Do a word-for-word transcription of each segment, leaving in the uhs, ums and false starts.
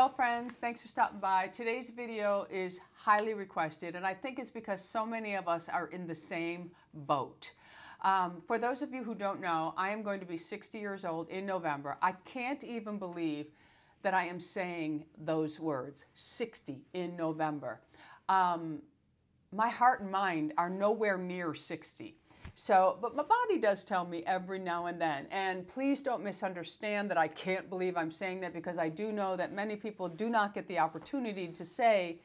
Hello friends, thanks for stopping by. Today's video is highly requested, and I think it's because so many of us are in the same boat. Um, for those of you who don't know, I am going to be sixty years old in November. I can't even believe that I am saying those words, sixty in November. Um, my heart and mind are nowhere near sixty. So, but my body does tell me every now and then, and please don't misunderstand that I can't believe I'm saying that, because I do know that many people do not get the opportunity to say,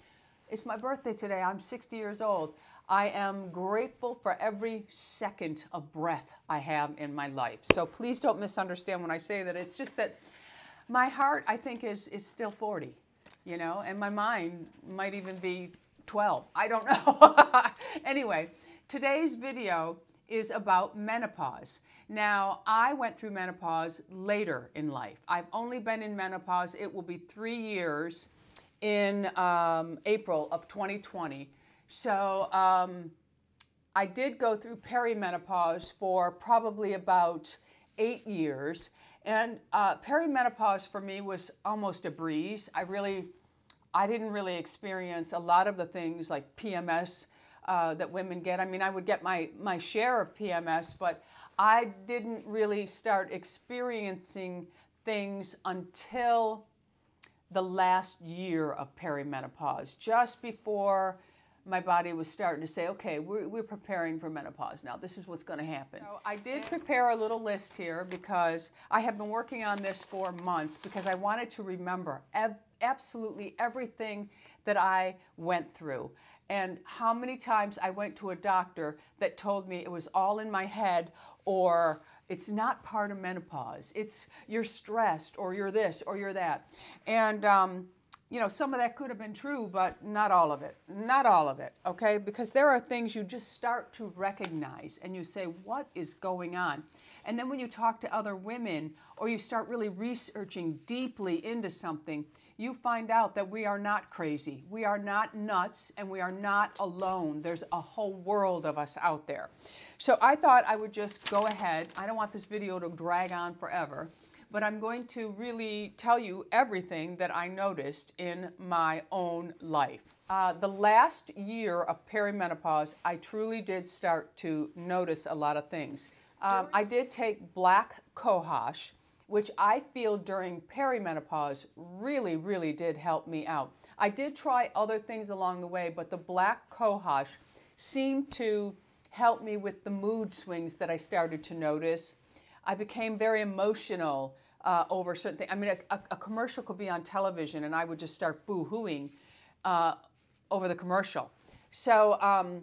it's my birthday today, I'm sixty years old. I am grateful for every second of breath I have in my life. So please don't misunderstand when I say that. It's just that my heart, I think, is, is still forty, you know, and my mind might even be twelve. I don't know. Anyway, today's video is about menopause. Now, I went through menopause later in life. I've only been in menopause, it will be three years in um, April of twenty twenty. So um, I did go through perimenopause for probably about eight years. And uh, perimenopause for me was almost a breeze. I really, I didn't really experience a lot of the things like P M S Uh, that women get. I mean, I would get my, my share of P M S, but I didn't really start experiencing things until the last year of perimenopause, just before my body was starting to say, okay, we're, we're preparing for menopause now. This is what's going to happen. So I did prepare a little list here, because I have been working on this for months, because I wanted to remember ab- absolutely everything that I went through. And how many times I went to a doctor that told me it was all in my head, or it's not part of menopause. It's you're stressed, or you're this, or you're that. And, um, you know, some of that could have been true, but not all of it. Not all of it, okay? Because there are things you just start to recognize, and you say, what is going on? And then when you talk to other women, or you start really researching deeply into something, you find out that we are not crazy, we are not nuts, and we are not alone. There's a whole world of us out there. So I thought I would just go ahead. I don't want this video to drag on forever, but I'm going to really tell you everything that I noticed in my own life. Uh, the last year of perimenopause, I truly did start to notice a lot of things. Um, I did take black cohosh, which I feel during perimenopause really, really did help me out. I did try other things along the way, but the black cohosh seemed to help me with the mood swings that I started to notice. I became very emotional uh, over certain things. I mean, a, a commercial could be on television, and I would just start boo-hooing uh, over the commercial. So um,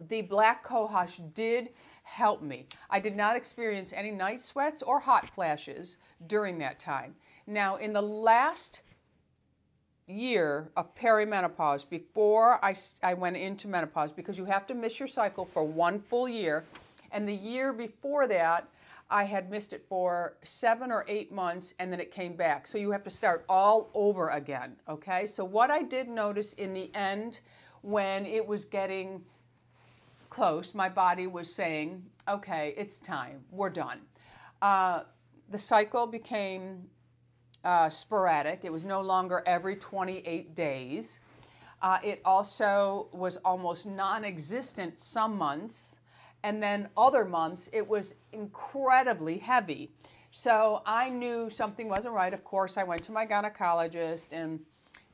the black cohosh did help me. I did not experience any night sweats or hot flashes during that time. Now, in the last year of perimenopause, before I, I went into menopause, because you have to miss your cycle for one full year, and the year before that, I had missed it for seven or eight months, and then it came back. So you have to start all over again, okay? So what I did notice in the end, when it was getting close, my body was saying, okay, it's time, we're done. Uh, the cycle became uh, sporadic. It was no longer every twenty-eight days. Uh, it also was almost non-existent some months, and then other months it was incredibly heavy. So I knew something wasn't right. Of course, I went to my gynecologist, and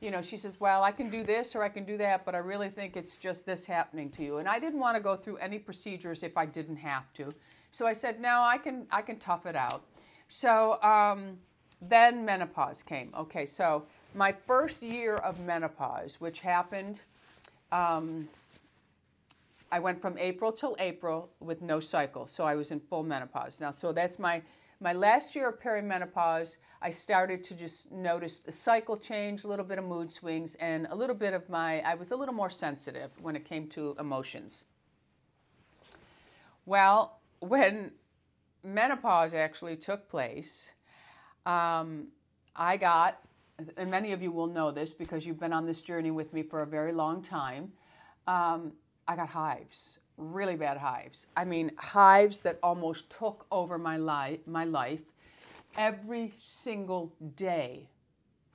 you know, she says, well, I can do this or I can do that, but I really think it's just this happening to you. And I didn't want to go through any procedures if I didn't have to. So I said, no, I can, I can tough it out. So um, then menopause came. Okay, so my first year of menopause, which happened, um, I went from April till April with no cycle. So I was in full menopause. Now, so that's my My last year of perimenopause, I started to just notice the cycle change, a little bit of mood swings, and a little bit of my, I was a little more sensitive when it came to emotions. Well, when menopause actually took place, um, I got, and many of you will know this because you've been on this journey with me for a very long time, um, I got hives. Really bad hives. I mean, hives that almost took over my life, my life every single day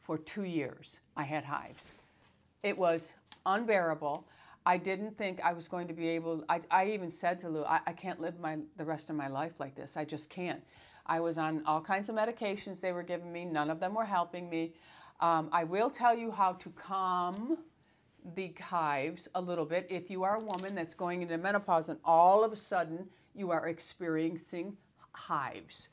For two years, I had hives. It was unbearable. I didn't think I was going to be able, I, I even said to Lou, I, I can't live my, the rest of my life like this. I just can't. I was on all kinds of medications they were giving me. None of them were helping me. Um, I will tell you how to calm the hives a little bit. If you are a woman that's going into menopause and all of a sudden you are experiencing hives.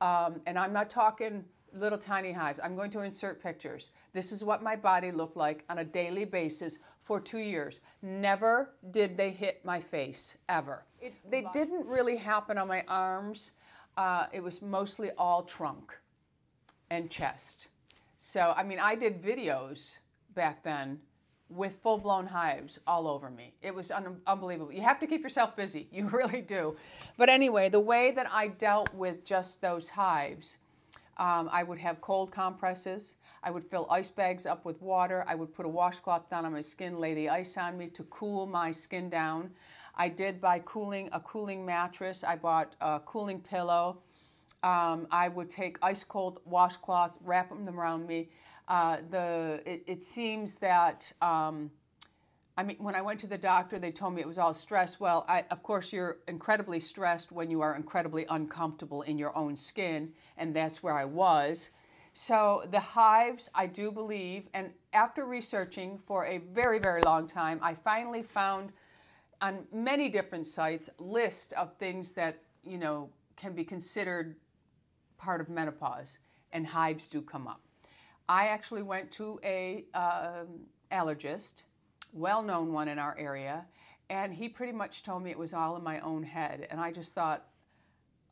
Um, and I'm not talking little tiny hives. I'm going to insert pictures. This is what my body looked like on a daily basis for two years. Never did they hit my face, ever. It, they didn't really happen on my arms. Uh, it was mostly all trunk and chest. So, I mean, I did videos back then with full-blown hives all over me. It was un unbelievable. You have to keep yourself busy. You really do. But anyway, the way that I dealt with just those hives, um, I would have cold compresses. I would fill ice bags up with water. I would put a washcloth down on my skin, lay the ice on me to cool my skin down. I did buy cooling, a cooling mattress. I bought a cooling pillow. Um, I would take ice-cold washcloths, wrap them around me. Uh, the, it, it seems that, um, I mean, when I went to the doctor, they told me it was all stress. Well, I, of course, you're incredibly stressed when you are incredibly uncomfortable in your own skin, and that's where I was. So the hives, I do believe, and after researching for a very, very long time, I finally found on many different sites lists of things that, you know, can be considered part of menopause, and hives do come up. I actually went to a uh, allergist, well-known one in our area, and he pretty much told me it was all in my own head, and I just thought,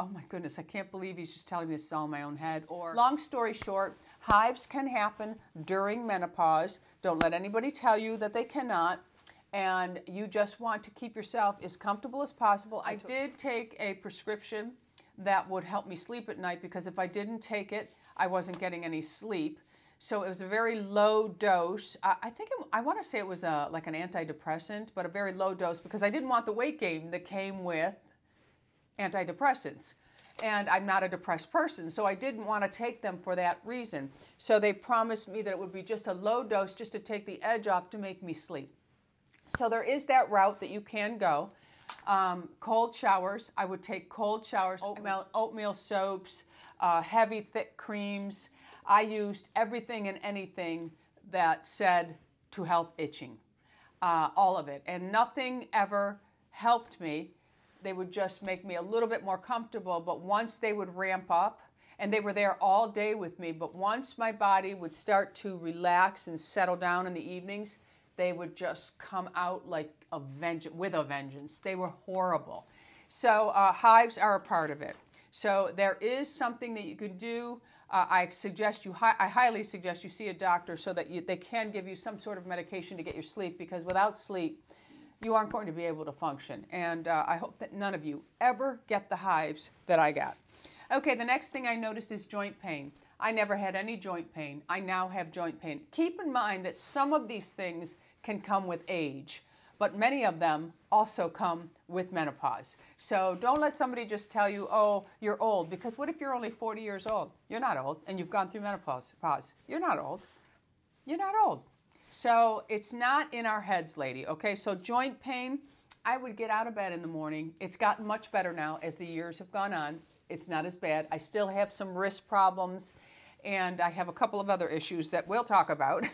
oh my goodness, I can't believe he's just telling me this is all in my own head. Or, long story short, hives can happen during menopause. Don't let anybody tell you that they cannot. And you just want to keep yourself as comfortable as possible. I did take a prescription that would help me sleep at night, because if I didn't take it, I wasn't getting any sleep. So it was a very low dose. I, I think it, I want to say it was a, like an antidepressant, but a very low dose, because I didn't want the weight gain that came with antidepressants. And I'm not a depressed person, so I didn't want to take them for that reason. So they promised me that it would be just a low dose, just to take the edge off, to make me sleep. So there is that route that you can go. Um, cold showers. I would take cold showers, oatmeal, oatmeal soaps, uh, heavy, thick creams. I used everything and anything that said to help itching, uh, all of it. And nothing ever helped me. They would just make me a little bit more comfortable, but once they would ramp up, and they were there all day with me, but once my body would start to relax and settle down in the evenings, they would just come out like a vengeance, with a vengeance. They were horrible. So uh, hives are a part of it. So there is something that you can do. Uh, I suggest you, hi I highly suggest you see a doctor, so that you, they can give you some sort of medication to get your sleep, because without sleep, you aren't going to be able to function. And uh, I hope that none of you ever get the hives that I got. Okay, the next thing I noticed is joint pain. I never had any joint pain. I now have joint pain. Keep in mind that some of these things can come with age, but many of them also come with menopause. So don't let somebody just tell you, oh, you're old, because what if you're only forty years old? You're not old, and you've gone through menopause. Pause. You're not old. You're not old. So it's not in our heads, lady, okay? So joint pain, I would get out of bed in the morning. It's gotten much better now as the years have gone on. It's not as bad. I still have some wrist problems, and I have a couple of other issues that we'll talk about.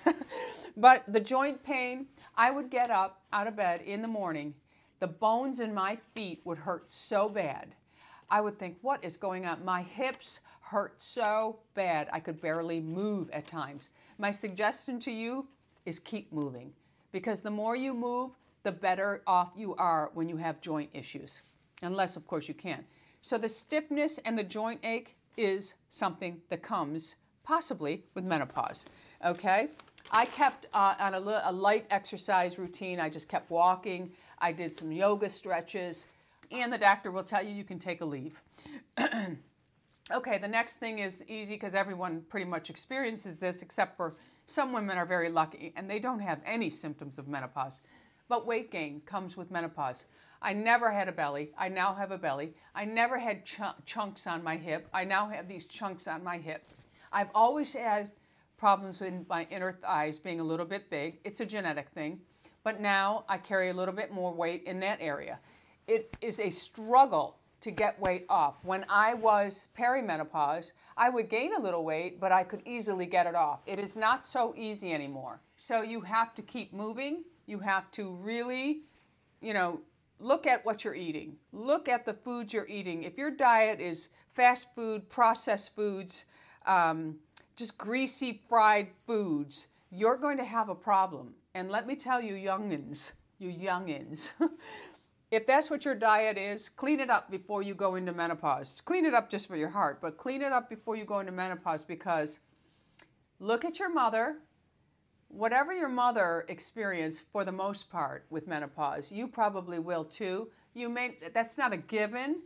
But the joint pain, I would get up out of bed in the morning. The bones in my feet would hurt so bad. I would think, what is going on? My hips hurt so bad. I could barely move at times. My suggestion to you is keep moving, because the more you move, the better off you are when you have joint issues, unless, of course, you can. So the stiffness and the joint ache is something that comes possibly with menopause, okay? I kept uh, on a, a light exercise routine. I just kept walking. I did some yoga stretches, and the doctor will tell you you can take a leave. Okay, the next thing is easy, because everyone pretty much experiences this, except for some women are very lucky, and they don't have any symptoms of menopause. But weight gain comes with menopause. I never had a belly. I now have a belly. I never had ch chunks on my hip. I now have these chunks on my hip. I've always had problems with my inner thighs being a little bit big. It's a genetic thing, but now I carry a little bit more weight in that area. It is a struggle to get weight off. When I was perimenopause, I would gain a little weight, but I could easily get it off. It is not so easy anymore. So you have to keep moving. You have to really, you know, look at what you're eating. Look at the foods you're eating. If your diet is fast food, processed foods, um, just greasy fried foods, you're going to have a problem. And let me tell you youngins, you youngins, if that's what your diet is, clean it up before you go into menopause. Clean it up just for your heart, but clean it up before you go into menopause, because look at your mother. Whatever your mother experienced for the most part with menopause, you probably will too. You may, that's not a given,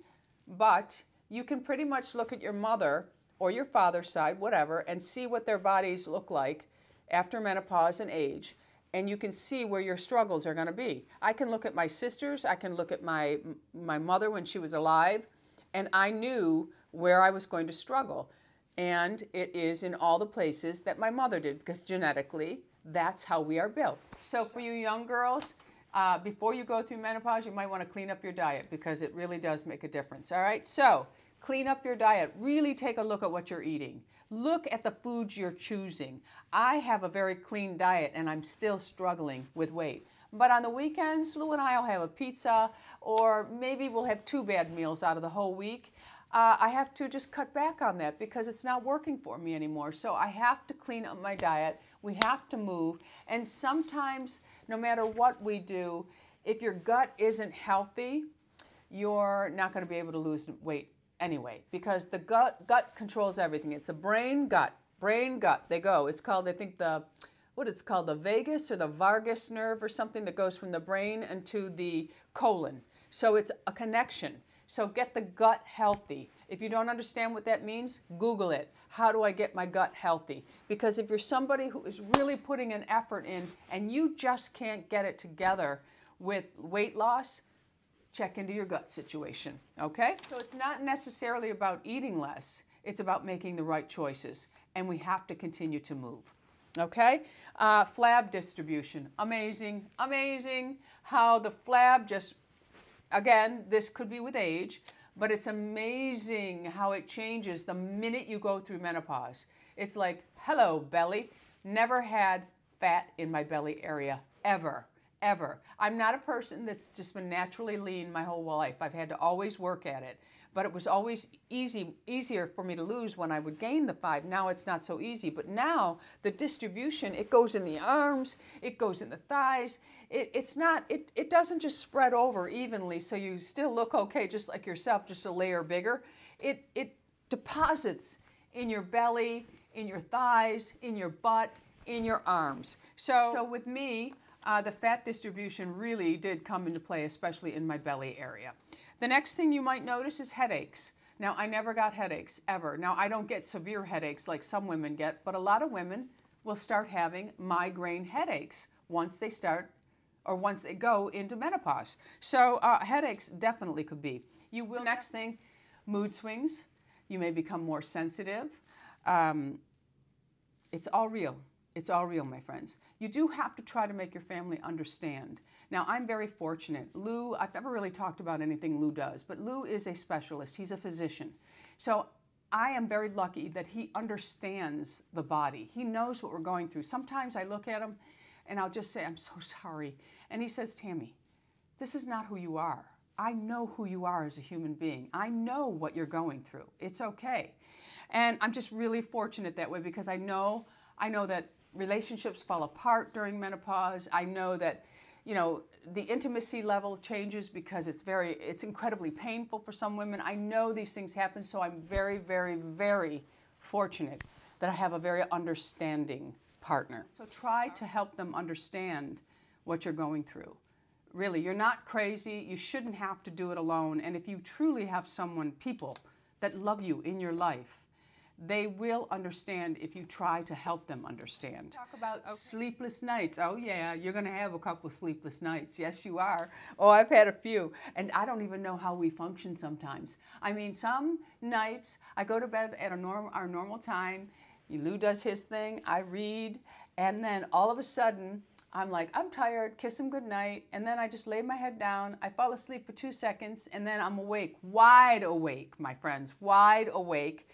but you can pretty much look at your mother or your father's side, whatever, and see what their bodies look like after menopause and age. And you can see where your struggles are going to be. I can look at my sisters, I can look at my, my mother when she was alive, and I knew where I was going to struggle. And it is in all the places that my mother did, because genetically, that's how we are built. So for you young girls, uh, before you go through menopause, you might want to clean up your diet, because it really does make a difference, all right? So clean up your diet. Really take a look at what you're eating. Look at the foods you're choosing. I have a very clean diet and I'm still struggling with weight. But on the weekends, Lou and I will have a pizza, or maybe we'll have two bad meals out of the whole week. Uh, I have to just cut back on that because it's not working for me anymore. So I have to clean up my diet. We have to move. And sometimes, no matter what we do, if your gut isn't healthy, you're not going to be able to lose weight anyway, because the gut gut controls everything. It's the brain gut, brain gut. They go. It's called, I think the, what it's called, the vagus or the vagus nerve or something that goes from the brain into the colon. So it's a connection. So get the gut healthy. If you don't understand what that means, Google it. How do I get my gut healthy? Because if you're somebody who is really putting an effort in and you just can't get it together with weight loss, check into your gut situation, okay? So it's not necessarily about eating less. It's about making the right choices, and we have to continue to move, okay? Uh, flab distribution, amazing, amazing. How the flab just, again, this could be with age, but it's amazing how it changes the minute you go through menopause. It's like, hello, belly. Never had fat in my belly area, ever. Ever. I'm not a person that's just been naturally lean my whole life. I've had to always work at it, but it was always easy, easier for me to lose when I would gain the five. Now it's not so easy, but now the distribution, it goes in the arms, it goes in the thighs. It, it's not, it, it doesn't just spread over evenly so you still look okay, just like yourself, just a layer bigger. It, it deposits in your belly, in your thighs, in your butt, in your arms. So, so with me, Uh, the fat distribution really did come into play, especially in my belly area. The next thing you might notice is headaches. Now, I never got headaches, ever. Now, I don't get severe headaches like some women get, but a lot of women will start having migraine headaches once they start or once they go into menopause. So uh, headaches definitely could be. You will, next thing, mood swings. You may become more sensitive. Um, it's all real. It's all real, my friends. You do have to try to make your family understand. Now, I'm very fortunate. Lou, I've never really talked about anything Lou does, but Lou is a specialist. He's a physician. So I am very lucky that he understands the body. He knows what we're going through. Sometimes I look at him and I'll just say, I'm so sorry. And he says, Tammy, this is not who you are. I know who you are as a human being. I know what you're going through. It's okay. And I'm just really fortunate that way, because I know, I know that relationships fall apart during menopause. I know that, you know, the intimacy level changes because it's very, it's incredibly painful for some women. I know these things happen, so I'm very, very, very fortunate that I have a very understanding partner. So try to help them understand what you're going through. Really, you're not crazy. You shouldn't have to do it alone. And if you truly have someone, people that love you in your life, they will understand if you try to help them understand. Talk about okay. Sleepless nights. Oh, yeah, you're going to have a couple sleepless nights. Yes, you are. Oh, I've had a few. And I don't even know how we function sometimes. I mean, some nights I go to bed at a norm, our normal time, Lou does his thing, I read, and then all of a sudden, I'm like, I'm tired, kiss him goodnight, and then I just lay my head down, I fall asleep for two seconds, and then I'm awake, wide awake, my friends, wide awake,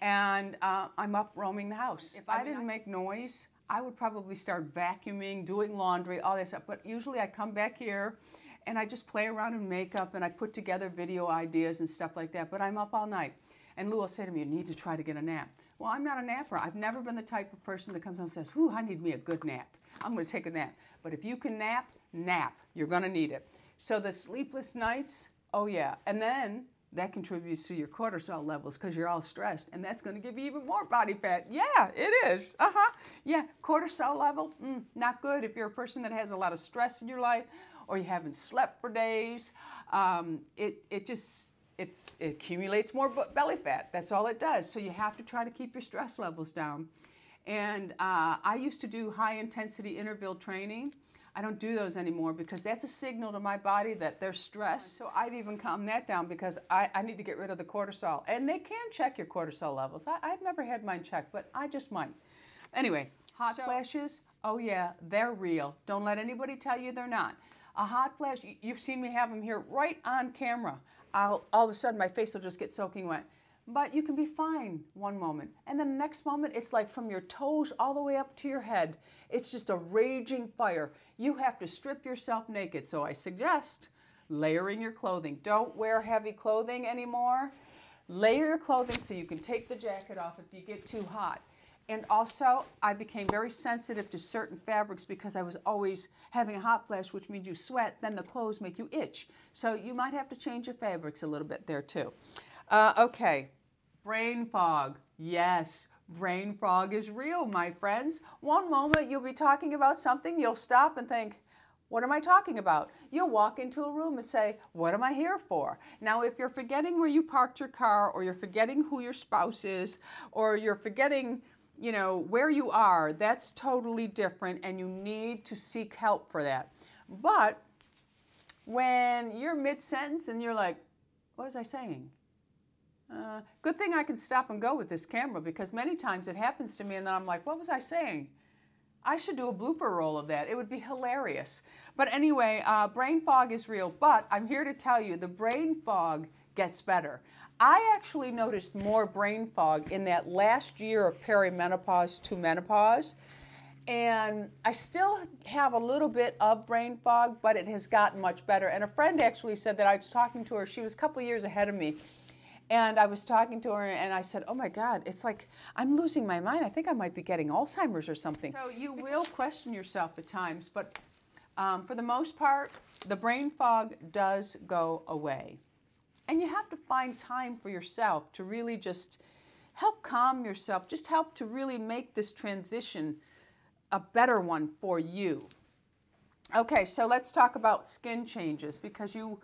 and uh, I'm up roaming the house. If I didn't make noise, I would probably start vacuuming, doing laundry, all that stuff, but usually I come back here, and I just play around in makeup, and I put together video ideas and stuff like that, but I'm up all night. And Lou will say to me, you need to try to get a nap. Well, I'm not a napper. I've never been the type of person that comes home and says, whew, I need me a good nap. I'm going to take a nap. But if you can nap, nap. You're going to need it. So the sleepless nights, oh yeah. And then that contributes to your cortisol levels because you're all stressed. And that's going to give you even more body fat. Yeah, it is. Uh-huh. Yeah, cortisol level, mm, not good. If you're a person that has a lot of stress in your life or you haven't slept for days, um, it, it just... It's, it accumulates more belly fat. That's all it does. So you have to try to keep your stress levels down. And uh, I used to do high-intensity interval training. I don't do those anymore because that's a signal to my body that they're stressed. So I've even calmed that down because I, I need to get rid of the cortisol. And they can check your cortisol levels. I, I've never had mine checked, but I just might. Anyway, hot so, flashes, oh yeah, they're real. Don't let anybody tell you they're not. A hot flash, you've seen me have them here right on camera. I'll, all of a sudden my face will just get soaking wet. But you can be fine one moment. And then the next moment, it's like from your toes all the way up to your head. It's just a raging fire. You have to strip yourself naked. So I suggest layering your clothing. Don't wear heavy clothing anymore. Layer your clothing so you can take the jacket off if you get too hot. And also, I became very sensitive to certain fabrics because I was always having a hot flash, which means you sweat, then the clothes make you itch. So you might have to change your fabrics a little bit there too. Uh, okay, brain fog. Yes, brain fog is real, my friends. One moment you'll be talking about something, you'll stop and think, what am I talking about? You'll walk into a room and say, what am I here for? Now, if you're forgetting where you parked your car, or you're forgetting who your spouse is, or you're forgetting, you know, where you are, that's totally different and you need to seek help for that. But when you're mid-sentence and you're like, what was I saying? Uh, good thing I can stop and go with this camera because many times it happens to me and then I'm like, what was I saying? I should do a blooper roll of that. It would be hilarious. But anyway, uh, brain fog is real, but I'm here to tell you the brain fog gets better. I actually noticed more brain fog in that last year of perimenopause to menopause, and I still have a little bit of brain fog, but it has gotten much better. And a friend actually said that I was talking to her, she was a couple years ahead of me, and I was talking to her and I said, oh my God, it's like I'm losing my mind. I think I might be getting Alzheimer's or something. So you will question yourself at times, but um, for the most part, the brain fog does go away. And you have to find time for yourself to really just help calm yourself, just help to really make this transition a better one for you. Okay, so let's talk about skin changes because you,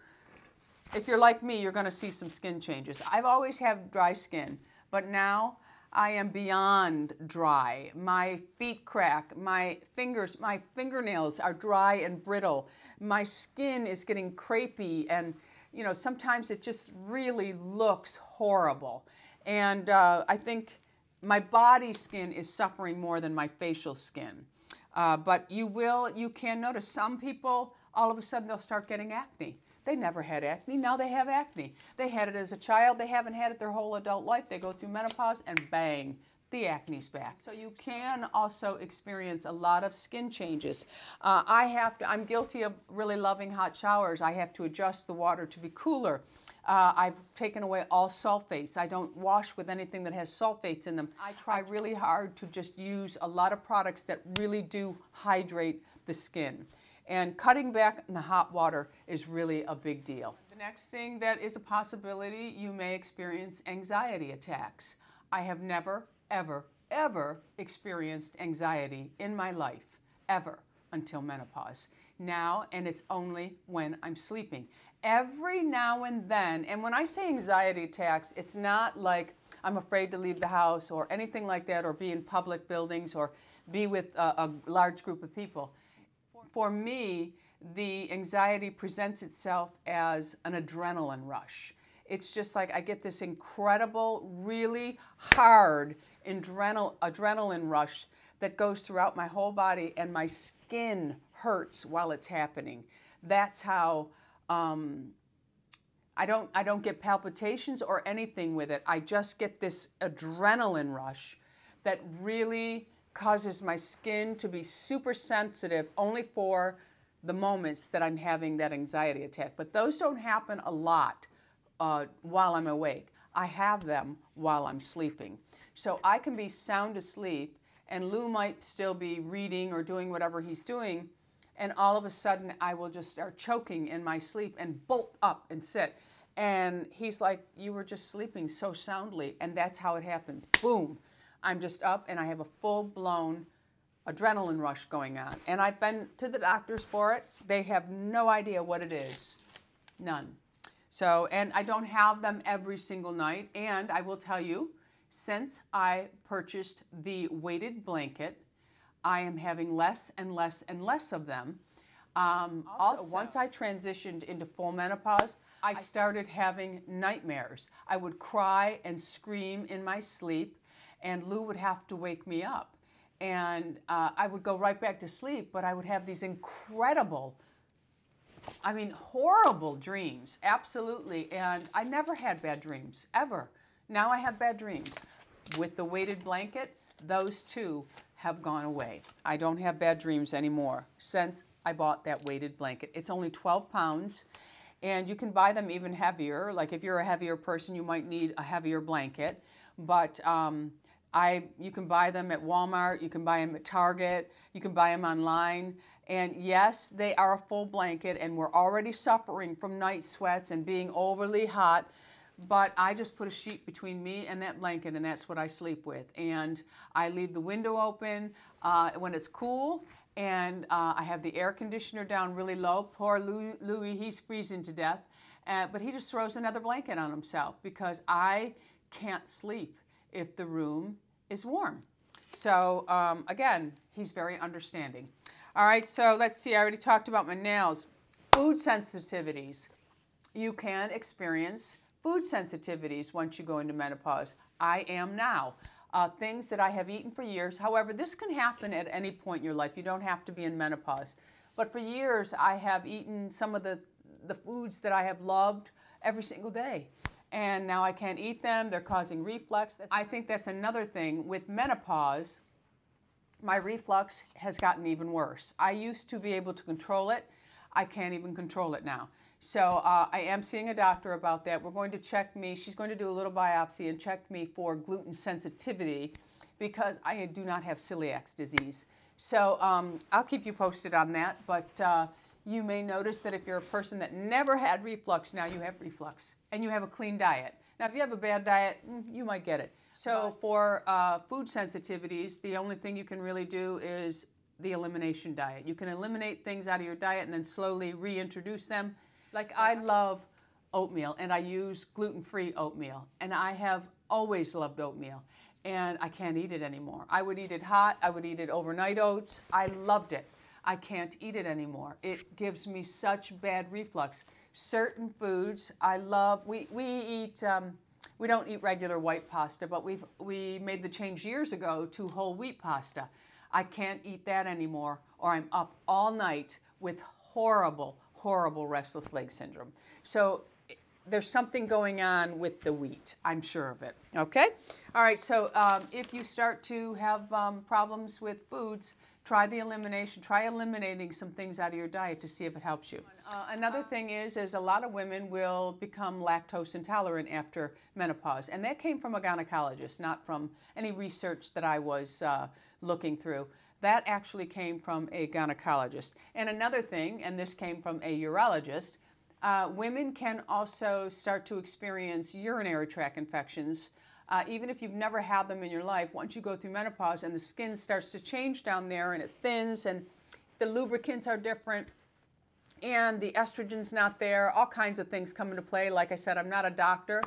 if you're like me, you're going to see some skin changes. I've always had dry skin, but now I am beyond dry. My feet crack, my fingers, my fingernails are dry and brittle. My skin is getting crepey and you know, sometimes it just really looks horrible. And uh, I think my body skin is suffering more than my facial skin. Uh, but you will, you can notice some people, all of a sudden they'll start getting acne. They never had acne, now they have acne. They had it as a child, they haven't had it their whole adult life. They go through menopause and bang, the acne's back. So you can also experience a lot of skin changes. Uh, I have to, I'm guilty of really loving hot showers. I have to adjust the water to be cooler. Uh, I've taken away all sulfates. I don't wash with anything that has sulfates in them. I try really hard to just use a lot of products that really do hydrate the skin. And cutting back on the hot water is really a big deal. The next thing that is a possibility, you may experience anxiety attacks. I have never ever, ever experienced anxiety in my life, ever, until menopause. Now, and it's only when I'm sleeping. Every now and then, and when I say anxiety attacks, it's not like I'm afraid to leave the house or anything like that, or be in public buildings or be with a, a large group of people. For me, the anxiety presents itself as an adrenaline rush. It's just like I get this incredible, really hard adrenal, adrenaline rush that goes throughout my whole body, and my skin hurts while it's happening. That's how um, I don't I don't get palpitations or anything with it. I just get this adrenaline rush that really causes my skin to be super sensitive only for the moments that I'm having that anxiety attack. But those don't happen a lot uh, while I'm awake. I have them while I'm sleeping. So I can be sound asleep, and Lou might still be reading or doing whatever he's doing, and all of a sudden I will just start choking in my sleep and bolt up and sit. And he's like, you were just sleeping so soundly. And that's how it happens. Boom. I'm just up and I have a full-blown adrenaline rush going on. And I've been to the doctors for it. They have no idea what it is. None. So, and I don't have them every single night. And I will tell you, since I purchased the weighted blanket, I am having less and less and less of them. Um, also, also, once I transitioned into full menopause, I started having nightmares. I would cry and scream in my sleep, and Lou would have to wake me up. And uh, I would go right back to sleep, but I would have these incredible, I mean, horrible dreams, absolutely. And I never had bad dreams, ever. Now I have bad dreams. With the weighted blanket, those two have gone away. I don't have bad dreams anymore since I bought that weighted blanket. It's only twelve pounds, and you can buy them even heavier. Like if you're a heavier person, you might need a heavier blanket. But um, I, you can buy them at Walmart, you can buy them at Target, you can buy them online. And yes, they are a full blanket, and we're already suffering from night sweats and being overly hot. But I just put a sheet between me and that blanket, and that's what I sleep with. And I leave the window open uh, when it's cool, and uh, I have the air conditioner down really low. Poor Louis, Louis he's freezing to death. Uh, but he just throws another blanket on himself because I can't sleep if the room is warm. So um, again, he's very understanding. All right, so let's see, I already talked about my nails. Food sensitivities. You can experience food sensitivities once you go into menopause. I am now. Uh, things that I have eaten for years. However, this can happen at any point in your life. You don't have to be in menopause. But for years, I have eaten some of the, the foods that I have loved every single day. And now I can't eat them. They're causing reflux. That's I think that's another thing. With menopause, my reflux has gotten even worse. I used to be able to control it. I can't even control it now. So uh, I am seeing a doctor about that. We're going to check me. She's going to do a little biopsy and check me for gluten sensitivity because I do not have celiac disease. So um, I'll keep you posted on that. But uh, you may notice that if you're a person that never had reflux, now you have reflux and you have a clean diet. Now, if you have a bad diet, you might get it. So for uh, food sensitivities, the only thing you can really do is the elimination diet. You can eliminate things out of your diet and then slowly reintroduce them. Like I love oatmeal, and I use gluten-free oatmeal, and I have always loved oatmeal, and I can't eat it anymore. I would eat it hot. I would eat it overnight oats. I loved it. I can't eat it anymore. It gives me such bad reflux. Certain foods I love. We, we eat, um, we don't eat regular white pasta, but we've, we made the change years ago to whole wheat pasta. I can't eat that anymore, or I'm up all night with horrible, horrible restless leg syndrome. So there's something going on with the wheat. I'm sure of it. Okay? All right, so um, if you start to have um, problems with foods, try the elimination, try eliminating some things out of your diet to see if it helps you. Uh, another thing is, is a lot of women will become lactose intolerant after menopause. And that came from a gynecologist, not from any research that I was uh, looking through. That actually came from a gynecologist. And another thing, and this came from a urologist, uh, women can also start to experience urinary tract infections. Uh, even if you've never had them in your life, once you go through menopause and the skin starts to change down there and it thins and the lubricants are different and the estrogen's not there, all kinds of things come into play. Like I said, I'm not a doctor,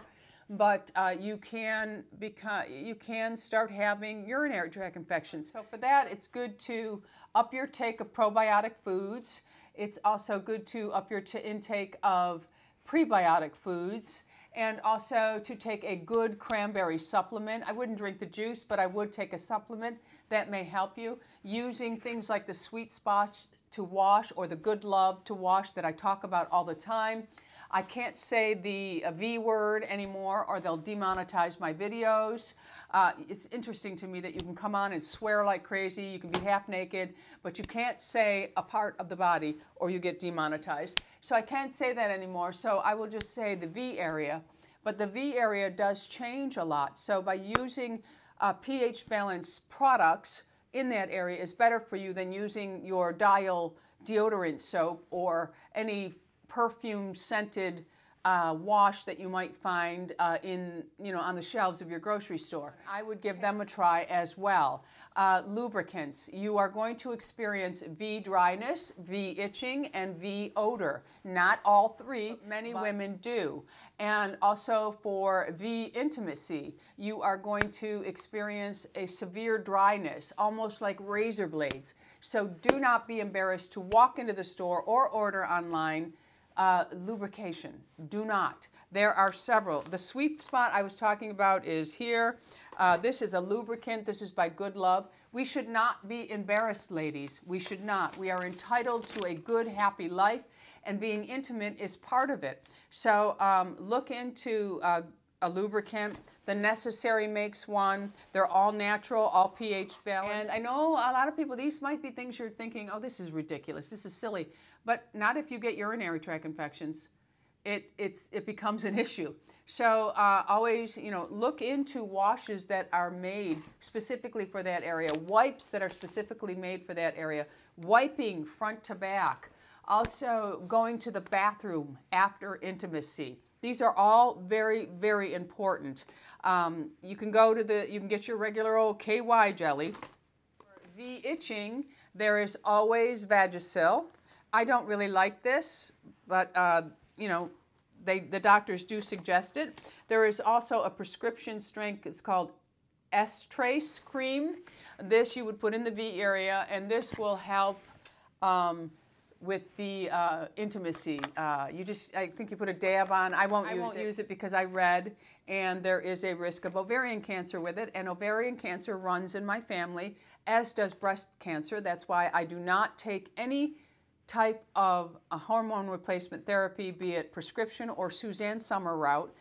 but uh, you can become, you can start having urinary tract infections. So for that, it's good to up your take of probiotic foods. It's also good to up your t- intake of prebiotic foods. and also to take a good cranberry supplement. I wouldn't drink the juice, but I would take a supplement that may help you. Using things like the Sweet Spot to wash or the Good Love to wash that I talk about all the time. I can't say the V word anymore or they'll demonetize my videos. Uh, it's interesting to me that you can come on and swear like crazy, you can be half naked, but you can't say a part of the body or you get demonetized. So I can't say that anymore, so I will just say the V area. But the V area does change a lot, so by using uh, pH balanced products in that area is better for you than using your Dial deodorant soap or any perfume scented uh, wash that you might find uh, in, you know, on the shelves of your grocery store. I would give them a try as well. Uh, lubricants. You are going to experience V dryness, V itching, and V odor. Not all three, many women do. And also for V intimacy, you are going to experience a severe dryness, almost like razor blades. So do not be embarrassed to walk into the store or order online. Uh, lubrication. Do not. There are several. The Sweet Spot I was talking about is here. Uh, this is a lubricant. This is by Good Love. We should not be embarrassed, ladies. We should not. We are entitled to a good, happy life, and being intimate is part of it. So um, look into uh, a lubricant. The Nécessaire makes one. They're all natural, all pH balanced. And I know a lot of people, these might be things you're thinking, oh, this is ridiculous, this is silly. But not if you get urinary tract infections. It, it's, it becomes an issue. So uh, always, you know, look into washes that are made specifically for that area, wipes that are specifically made for that area, wiping front to back, also going to the bathroom after intimacy. These are all very, very important. Um, you can go to the, you can get your regular old K Y Jelly. For V itching, there is always Vagisil. I don't really like this, but uh, you know, they, the doctors do suggest it. There is also a prescription strength, it's called Estrace Cream. This you would put in the V area, and this will help um, with the uh, intimacy. Uh, you just, I think you put a dab on. I won't, I use, won't it. use it because I read, and there is a risk of ovarian cancer with it, and ovarian cancer runs in my family, as does breast cancer. That's why I do not take any type of a hormone replacement therapy, be it prescription or Suzanne Summers route.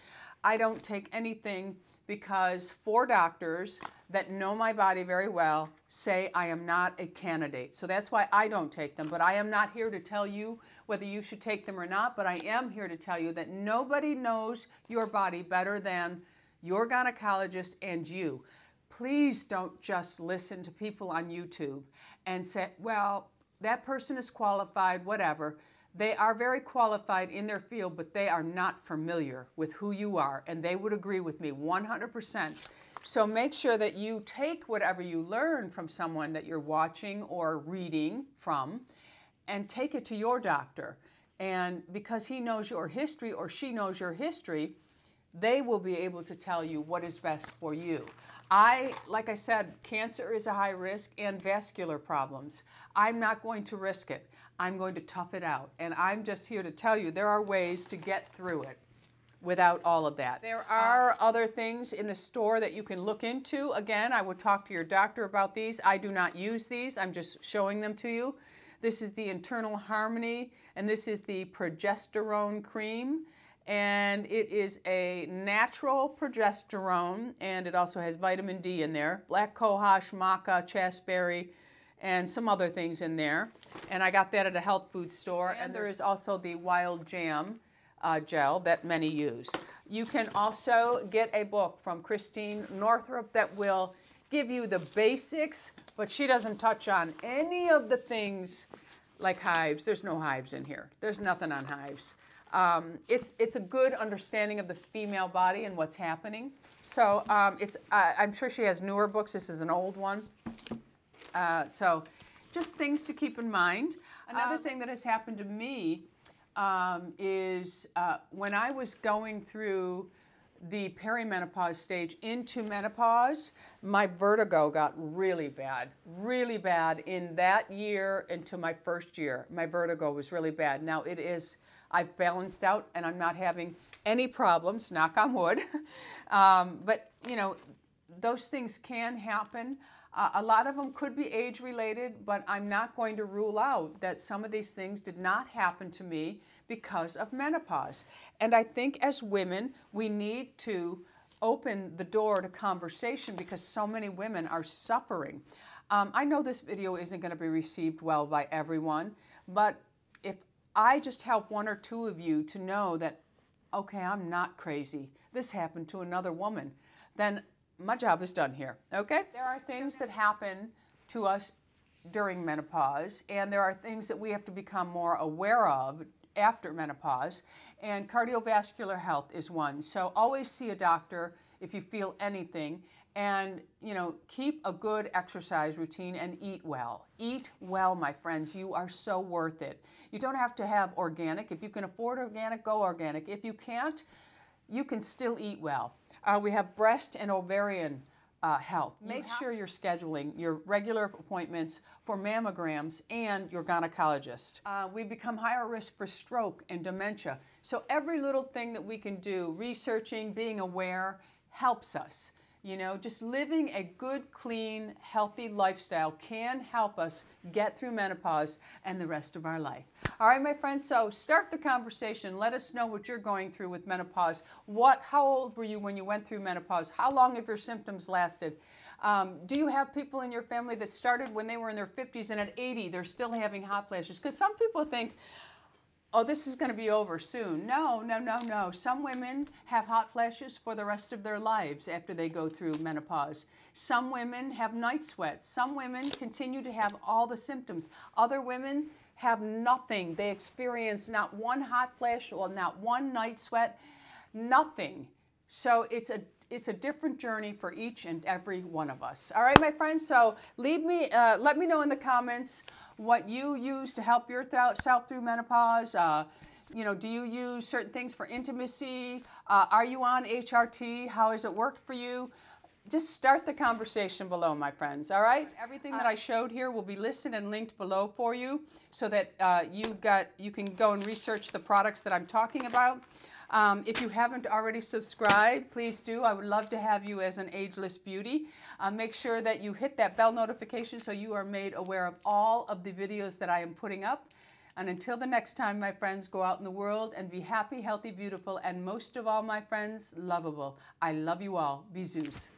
I don't take anything because four doctors that know my body very well say I am not a candidate. So that's why I don't take them, but I am not here to tell you whether you should take them or not, but I am here to tell you that nobody knows your body better than your gynecologist and you. Please don't just listen to people on YouTube and say, well, that person is qualified, whatever. They are very qualified in their field, but they are not familiar with who you are, and they would agree with me one hundred percent. So make sure that you take whatever you learn from someone that you're watching or reading from and take it to your doctor. And because he knows your history or she knows your history, they will be able to tell you what is best for you. I, like I said, cancer is a high risk and vascular problems. I'm not going to risk it. I'm going to tough it out. And I'm just here to tell you there are ways to get through it without all of that. There are other things in the store that you can look into. Again, I would talk to your doctor about these. I do not use these. I'm just showing them to you. This is the Eternal Harmony, and this is the Progesterone Cream. And it is a natural progesterone, and it also has vitamin D in there, black cohosh, maca, chasberry, and some other things in there. And I got that at a health food store. And there is also the wild yam uh, gel that many use. You can also get a book from Christine Northrup that will give you the basics, but she doesn't touch on any of the things like hives. There's no hives in here. There's nothing on hives. Um, it's, it's a good understanding of the female body and what's happening. So um, it's, uh, I'm sure she has newer books. This is an old one. Uh, so just things to keep in mind. Another um, thing that has happened to me um, is uh, when I was going through the perimenopause stage into menopause, my vertigo got really bad, really bad in that year into my first year. My vertigo was really bad. Now it is... I've balanced out and I'm not having any problems, knock on wood. Um, but, you know, those things can happen. Uh, a lot of them could be age-related, but I'm not going to rule out that some of these things did not happen to me because of menopause. And I think as women, we need to open the door to conversation because so many women are suffering. Um, I know this video isn't going to be received well by everyone, but if I just help one or two of you to know that, okay, I'm not crazy, this happened to another woman, then my job is done here, okay? There are things that happen to us during menopause, and there are things that we have to become more aware of after menopause, and cardiovascular health is one. So always see a doctor if you feel anything, and, you know, keep a good exercise routine and eat well. Eat well, my friends. You are so worth it. You don't have to have organic. If you can afford organic, go organic. If you can't, you can still eat well. Uh, we have breast and ovarian uh, health. Make sure you're scheduling your regular appointments for mammograms and your gynecologist. Uh, we become higher risk for stroke and dementia. So every little thing that we can do, researching, being aware, helps us. You know, just living a good, clean, healthy lifestyle can help us get through menopause and the rest of our life. All right, my friends, so start the conversation. Let us know what you're going through with menopause. What, how old were you when you went through menopause? How long have your symptoms lasted? Um, do you have people in your family that started when they were in their fifties and at eighty, they're still having hot flashes? Because some people think, oh, this is going to be over soon. No, no, no, no. Some women have hot flashes for the rest of their lives after they go through menopause. Some women have night sweats. Some women continue to have all the symptoms. Other women have nothing. They experience not one hot flash or not one night sweat, nothing. So it's a It's a different journey for each and every one of us. All right, my friends, so leave me, uh, let me know in the comments what you use to help yourself through menopause. Uh, you know, do you use certain things for intimacy? Uh, are you on H R T? How has it worked for you? Just start the conversation below, my friends, all right? Everything that I showed here will be listed and linked below for you so that uh, you, got, you can go and research the products that I'm talking about. Um, if you haven't already subscribed, please do. I would love to have you as an ageless beauty. Uh, make sure that you hit that bell notification so you are made aware of all of the videos that I am putting up. And until the next time, my friends, go out in the world and be happy, healthy, beautiful, and most of all, my friends, lovable. I love you all. Bisous.